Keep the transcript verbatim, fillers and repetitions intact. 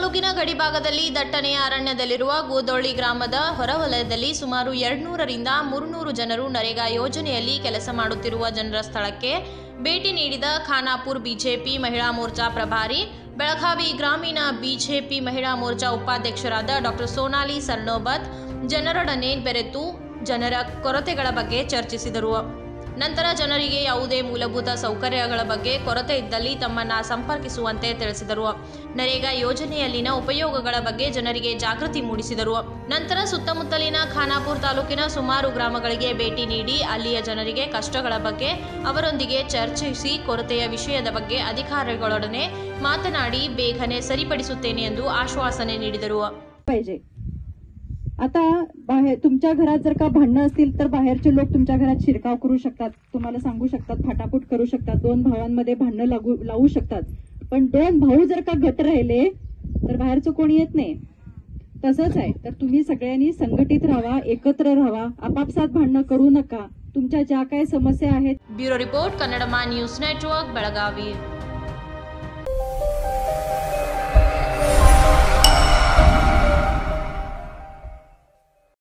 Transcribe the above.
ತಾಲೂಕಿನ ಗಡಿ ಭಾಗದಲ್ಲಿ ದಟ್ಟನೆಯ ಅರಣ್ಯದಲ್ಲಿರುವ ಗೋದೋಳಿ ಗ್ರಾಮದ ಹೊರವಲಯದಲ್ಲಿ ಸುಮಾರು ಎರಡು ನೂರು ರಿಂದ ಮೂರು ನೂರು ಜನರು ನರೇಗಾ ಯೋಜನೆಯಲ್ಲಿ ಕೆಲಸ ಮಾಡುತ್ತಿರುವ ಜನರ ಸ್ಥಳಕ್ಕೆ ಭೇಟಿ ನೀಡಿದ ಖಾನಾಪುರ್ ಬಿಜೆಪಿ ಮಹಿಳಾ ಮೋರ್ಚಾ ಪ್ರಭಾರಿ, ಬೆಳಗಾವಿ ಗ್ರಾಮೀಣ ಬಿಜೆಪಿ ಮಹಿಳಾ ಮೋರ್ಚಾ ಉಪಾಧ್ಯಕ್ಷರಾದ ಡಾಕ್ಟರ್ ಸೋನಾಲಿ ಸರ್ನೋಬತ್ ಜನರೊಡನೆ ಬೆರೆತು ಜನರ ಕೊರತೆಗಳ ಬಗ್ಗೆ ಚರ್ಚಿಸಿದರು. ನಂತರ ಜನರಿಗೆ ಯಾವುದೇ ಮೂಲಭೂತ ಸೌಕರ್ಯಗಳ ಬಗ್ಗೆ ಕೊರತೆ ಇದ್ದಲ್ಲಿ ತಮ್ಮನ್ನು ಸಂಪರ್ಕಿಸುವಂತೆ ತಿಳಿಸಿದರು. ನರೇಗಾ ಯೋಜನೆಯಲ್ಲಿನ ಉಪಯೋಗಗಳ ಬಗ್ಗೆ ಜನರಿಗೆ ಜಾಗೃತಿ ಮೂಡಿಸಿದರು. ನಂತರ ಸುತ್ತಮುತ್ತಲಿನ ಖಾನಾಪುರ್ ತಾಲೂಕಿನ ಸುಮಾರು ಗ್ರಾಮಗಳಿಗೆ ಭೇಟಿ ನೀಡಿ ಅಲ್ಲಿಯ ಜನರಿಗೆ ಕಷ್ಟಗಳ ಬಗ್ಗೆ ಅವರೊಂದಿಗೆ ಚರ್ಚಿಸಿ ಕೊರತೆಯ ವಿಷಯದ ಬಗ್ಗೆ ಅಧಿಕಾರಿಗಳೊಡನೆ ಮಾತನಾಡಿ ಬೇಗನೆ ಸರಿಪಡಿಸುತ್ತೇನೆ ಎಂದು ಆಶ್ವಾಸನೆ ನೀಡಿದರು. आता बाहेर तुमच्या घरात जर का भांडणं असतील तर बाहेरचे लोक तुमच्या घरात शिरकाव करू शकतात, तुम्हाला सांगू शकतात, फाटाफूट करू शकतात, दोन भावांमध्ये भांडणं लागू लावू शकतात. पण दोन भाऊ जर का गट राहिले तर बाहेरचं कोणी येत नाही. तसंच आहे, तर तुम्ही सगळ्यांनी संघटित राहा, एकत्र राहा, आपापसात भांडणं करू नका. तुमच्या ज्या काय समस्या आहेत. ब्युरो रिपोर्ट, कन्नडमा न्यूज नेटवर्क, बेळगावी.